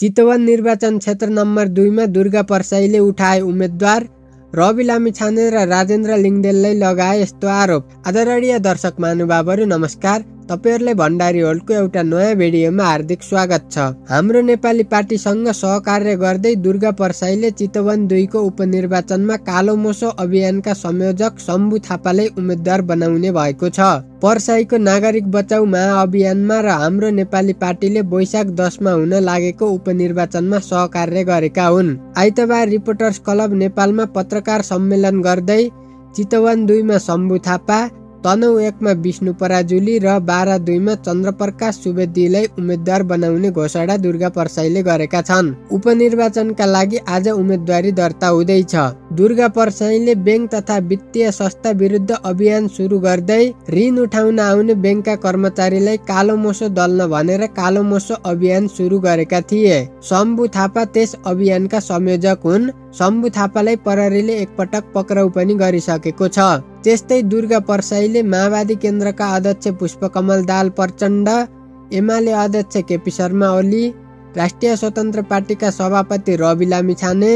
चितवन निर्वाचन क्षेत्र नम्बर 2 में दुर्गा प्रसाईले उठाए उम्मेद्वार रवि लामिछाने र राजेन्द्र लिङ्देललाई लगाए यस्तो आरोप। आदरणीय दर्शक महानुभावहरु नमस्कार, तपाईहरुलाई भण्डारी वर्ल्डको एउटा नयाँ भिडियोमा हार्दिक स्वागत छ। हाम्रो नेपाली पार्टीसँग सहकार्य गर्दै दुर्गा प्रसाईले चितवन 2 को उपनिर्वाचनमा कालो मोसो अभियानका संयोजक शम्भु थापालाई उम्मेद्वार बनाउने भएको छ। प्रसाईको नागरिक बचाउ महाअभियानमा र हाम्रो नेपाली पार्टीले वैशाख 10 मा हुन लागेको उपनिर्वाचनमा सहकार्य गरेका हुन्। आइतबार रिपोर्टर्स क्लब नेपालमा पत्रकार सम्मेलन गर्दै चितवन 2 मा शम्भु थापा, तनहु 1 में विष्णु पराजुली र 12-2 में चंद्रप्रकाश सुवेदीलाई उम्मेद्वार बनाउने घोषणा दुर्गा प्रसाईले गरेका छन्। उपनिर्वाचनका लागि आज उम्मेदवारी दर्ता हुँदैछ। दुर्गा प्रसाईले बैंक तथा वित्तीय संस्था विरुद्ध अभियान सुरु गर्दै ऋण उठाउन आउने बैंकका कर्मचारीलाई कालो मोसो दल्न भनेर कालो मोसो अभियान सुरु गरेका थिए। शम्भु थापा त्यस अभियानका संयोजक हुन्। शम्भु थापालाई प्रहरीले एकपटक पक्राउ पनि गरिसकेको छ। त्यस्तै दुर्गा प्रसाईले माओवादी केन्द्रका अध्यक्ष पुष्पकमल दाहाल प्रचण्ड, एमाले अध्यक्ष केपी शर्मा ओली, राष्ट्रिय स्वतन्त्र पार्टीका सभापति रवि लामिछाने,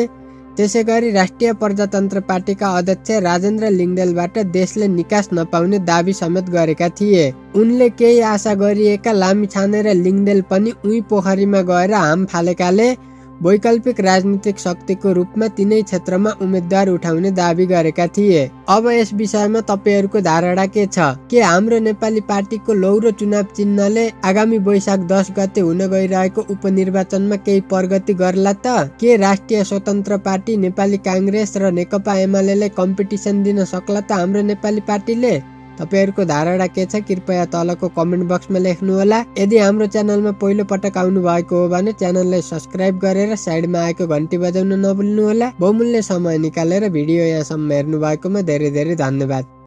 त्यसैगरी राष्ट्रिय प्रजातन्त्र पार्टीका अध्यक्ष राजेन्द्र लिङ्देलबाट देशले निकास नपाउने दाबी समेत गरेका थिए। उनले केही आशा गरिएका लामिछाने र लिङ्देल पनि उही पोखरीमा गएर हाम फालेकाले वैकल्पिक राजनीतिक शक्ति को रूप में तीनै क्षेत्र में उम्मीदवार उठाउने दावी गरेका थिए। अब इस विषय में तपाईहरुको धारणा के छ? के हाम्रो नेपाली पार्टी को लौरो चुनाव चिन्हले आगामी वैशाख 10 गते हुन गइरहेको उपनिर्वाचन में केही प्रगति गर्ला त? के राष्ट्रिय स्वतन्त्र पार्टी, नेपाली कांग्रेस र नेकपा एमालेले कम्पिटिसन दिन सक्ला त हाम्रो नेपाली पार्टीले? तपाईहरुको धारणा के छ? कृपया तलको कमेन्ट बक्समा लेख्नु होला। यदि हाम्रो च्यानलमा पहिलो पटक आउनु भएको हो भने च्यानललाई सब्स्क्राइब गरेर साइडमा आएको घण्टी बजाउन नभुल्नु होला। बहुमूल्य समय निकालेर भिडियो यहाँसम्म हेर्नु भएकोमा धेरै धेरै धन्यवाद।